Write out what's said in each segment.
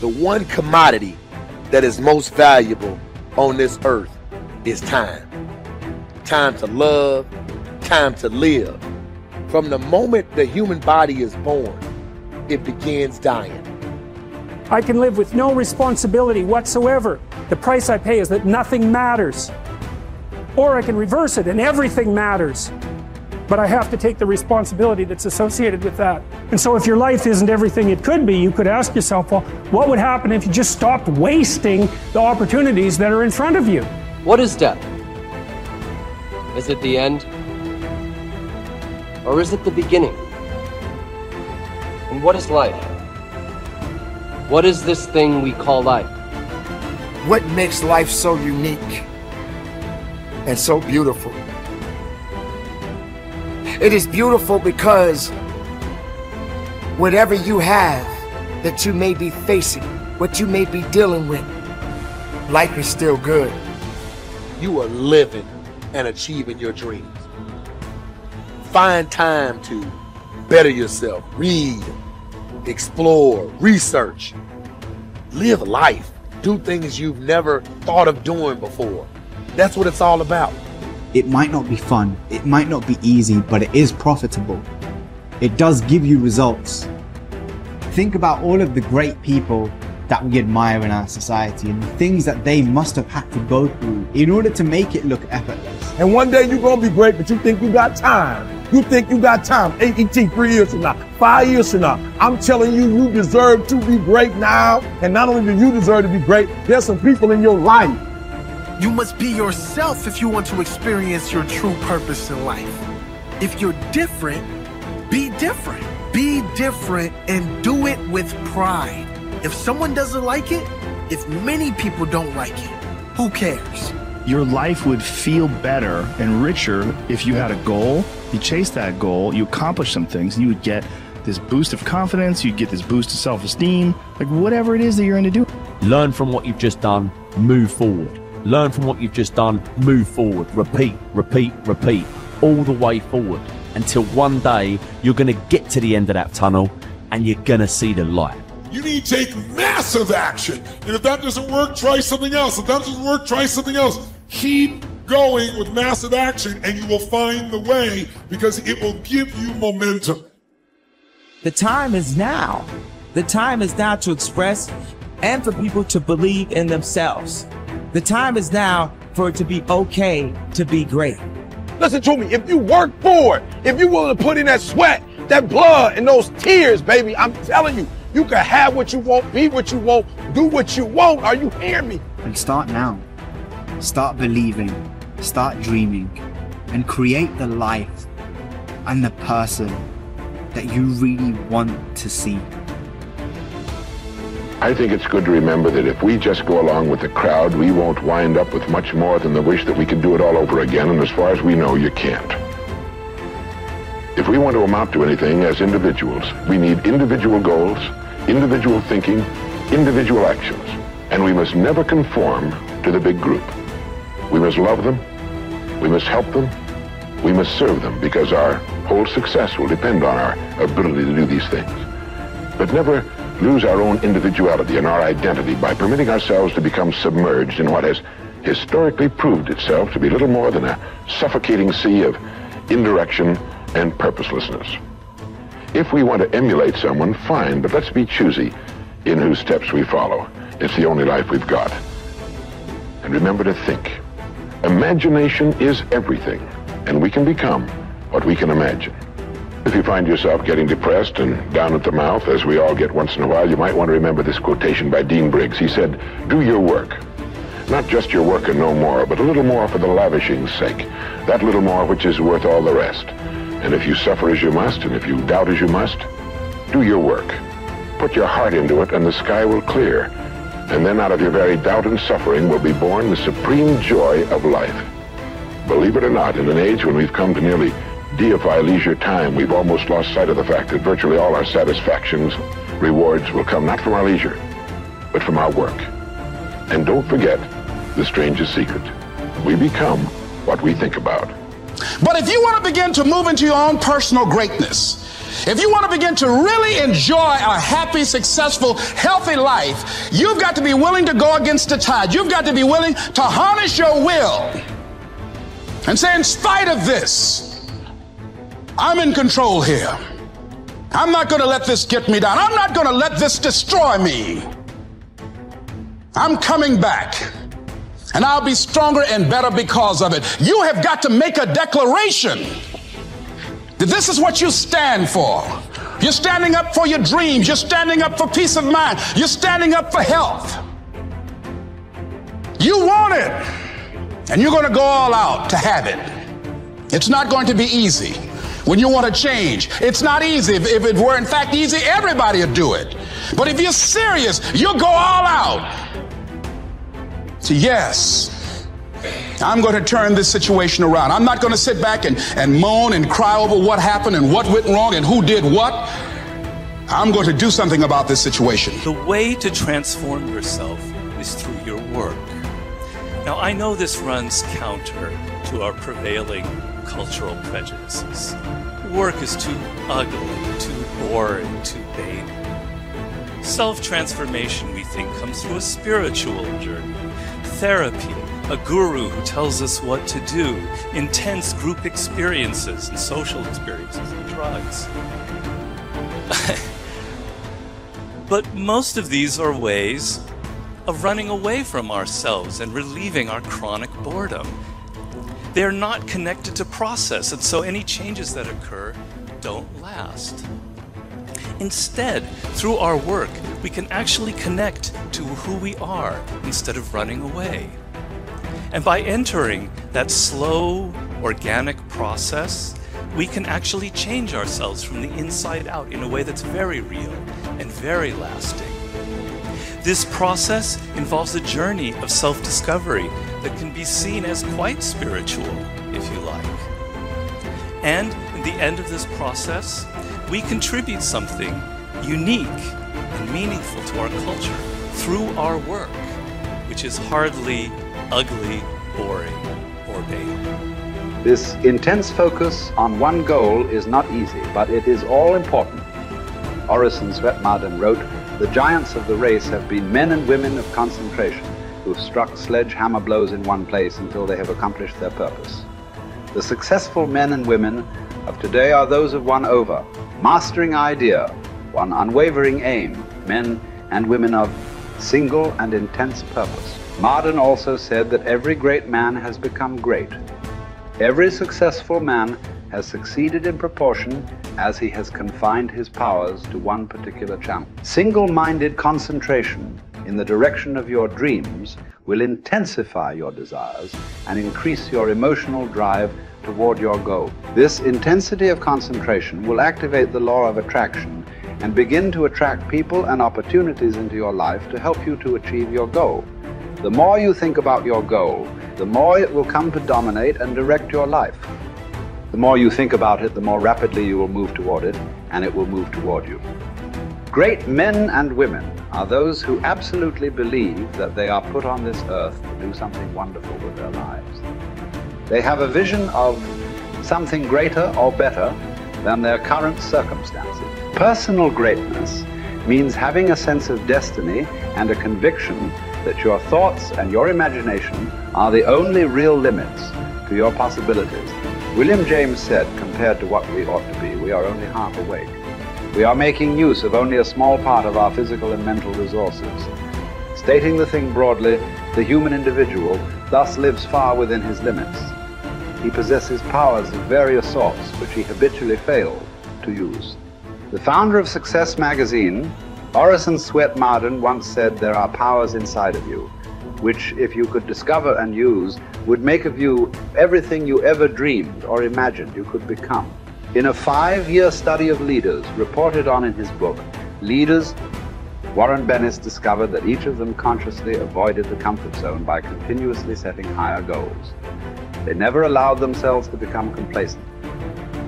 The one commodity that is most valuable on this earth is time. Time to love, time to live. From the moment the human body is born, it begins dying. I can live with no responsibility whatsoever. The price I pay is that nothing matters. Or I can reverse it and everything matters. But I have to take the responsibility that's associated with that. And so if your life isn't everything it could be, you could ask yourself, well, what would happen if you just stopped wasting the opportunities that are in front of you? What is death? Is it the end? Or is it the beginning? And what is life? What is this thing we call life? What makes life so unique and so beautiful? It is beautiful because whatever you have that you may be facing, what you may be dealing with, life is still good. You are living and achieving your dreams. Find time to better yourself, read, explore, research, live life, do things you've never thought of doing before. That's what it's all about. It might not be fun, it might not be easy, but it is profitable. It does give you results. Think about all of the great people that we admire in our society and the things that they must have had to go through in order to make it look effortless. And one day you're gonna be great, but you think you got time. You think you got time, AET, 3 years from now, 5 years from now. I'm telling you, you deserve to be great now. And not only do you deserve to be great, there's some people in your life. You must be yourself if you want to experience your true purpose in life. If you're different, be different. Be different and do it with pride. If someone doesn't like it, if many people don't like it, who cares? Your life would feel better and richer if you had a goal, you chased that goal, you accomplished some things, you would get this boost of confidence, you'd get this boost of self-esteem, like whatever it is that you're going to do. Learn from what you've just done, move forward. Learn from what you've just done, move forward, repeat, repeat, repeat, all the way forward until one day you're going to get to the end of that tunnel and you're going to see the light. You need to take massive action. And if that doesn't work, try something else. If that doesn't work, try something else. Keep going with massive action and you will find the way because it will give you momentum. The time is now. The time is now to express and for people to believe in themselves. The time is now for it to be okay to be great. Listen to me, if you work for it, if you're willing to put in that sweat, that blood, and those tears, baby, I'm telling you, you can have what you want, be what you want, do what you want. Are you hearing me? And start now. Start believing, start dreaming, and create the life and the person that you really want to see. I think it's good to remember that if we just go along with the crowd, we won't wind up with much more than the wish that we could do it all over again, and as far as we know, you can't. If we want to amount to anything as individuals, we need individual goals, individual thinking, individual actions, and we must never conform to the big group. We must love them, we must help them, we must serve them, because our whole success will depend on our ability to do these things. But never lose our own individuality and our identity by permitting ourselves to become submerged in what has historically proved itself to be little more than a suffocating sea of indirection and purposelessness. If we want to emulate someone, fine, but let's be choosy in whose steps we follow. It's the only life we've got. And remember to think. Imagination is everything, and we can become what we can imagine. If you find yourself getting depressed and down at the mouth, as we all get once in a while, you might want to remember this quotation by Dean Briggs. He said, do your work. Not just your work and no more, but a little more for the lavishing's sake. That little more which is worth all the rest. And if you suffer as you must, and if you doubt as you must, do your work. Put your heart into it, and the sky will clear. And then out of your very doubt and suffering will be born the supreme joy of life. Believe it or not, in an age when we've come to nearly deify leisure time, we've almost lost sight of the fact that virtually all our satisfactions, rewards, will come not from our leisure, but from our work. And don't forget the strangest secret. We become what we think about. But if you want to begin to move into your own personal greatness, If you want to begin to really enjoy a happy, successful, healthy life, you've got to be willing to go against the tide. You've got to be willing to harness your will and say, in spite of this, I'm in control here. I'm not going to let this get me down. I'm not going to let this destroy me. I'm coming back, and I'll be stronger and better because of it. You have got to make a declaration that this is what you stand for. You're standing up for your dreams. You're standing up for peace of mind. You're standing up for health. You want it, and you're going to go all out to have it. It's not going to be easy when you want to change. It's not easy. If it were, in fact, easy, everybody would do it. But if you're serious, you'll go all out. So yes, I'm going to turn this situation around. I'm not going to sit back and moan and cry over what happened and what went wrong and who did what. I'm going to do something about this situation. The way to transform yourself is through your work. Now, I know this runs counter to our prevailing cultural prejudices. Work is too ugly, too boring, too vain. Self-transformation, we think, comes through a spiritual journey, therapy, a guru who tells us what to do, intense group experiences and social experiences and drugs. But most of these are ways of running away from ourselves and relieving our chronic boredom. They're not connected to process, and so any changes that occur don't last. Instead, through our work, we can actually connect to who we are instead of running away. And by entering that slow, organic process, we can actually change ourselves from the inside out in a way that's very real and very lasting. This process involves a journey of self-discovery that can be seen as quite spiritual, if you like. And at the end of this process, we contribute something unique and meaningful to our culture through our work, which is hardly ugly, boring, or vain. This intense focus on one goal is not easy, but it is all important. Orison Swett Marden wrote, "The giants of the race have been men and women of concentration who've struck sledgehammer blows in one place until they have accomplished their purpose. The successful men and women of today are those who've won over mastering idea, one unwavering aim, men and women of single and intense purpose." Marden also said that every great man has become great. Every successful man has succeeded in proportion as he has confined his powers to one particular channel. Single-minded concentration in the direction of your dreams will intensify your desires and increase your emotional drive toward your goal. This intensity of concentration will activate the law of attraction and begin to attract people and opportunities into your life to help you to achieve your goal. The more you think about your goal, the more it will come to dominate and direct your life. The more you think about it, the more rapidly you will move toward it, and it will move toward you. Great men and women are those who absolutely believe that they are put on this earth to do something wonderful with their lives. They have a vision of something greater or better than their current circumstances. Personal greatness means having a sense of destiny and a conviction that your thoughts and your imagination are the only real limits to your possibilities. William James said, "Compared to what we ought to be, we are only half awake. We are making use of only a small part of our physical and mental resources." Stating the thing broadly, the human individual thus lives far within his limits. He possesses powers of various sorts which he habitually fails to use. The founder of Success magazine, Orison Swett Marden, once said, "There are powers inside of you, which if you could discover and use, would make of you everything you ever dreamed or imagined you could become." In a 5-year study of leaders reported on in his book, Leaders, Warren Bennis discovered that each of them consciously avoided the comfort zone by continuously setting higher goals. They never allowed themselves to become complacent.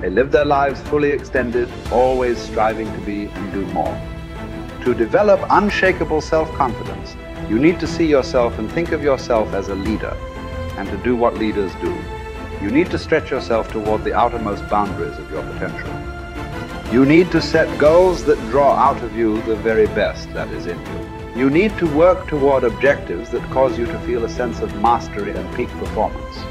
They lived their lives fully extended, always striving to be and do more. To develop unshakable self-confidence, you need to see yourself and think of yourself as a leader, and to do what leaders do. You need to stretch yourself toward the outermost boundaries of your potential. You need to set goals that draw out of you the very best that is in you. You need to work toward objectives that cause you to feel a sense of mastery and peak performance.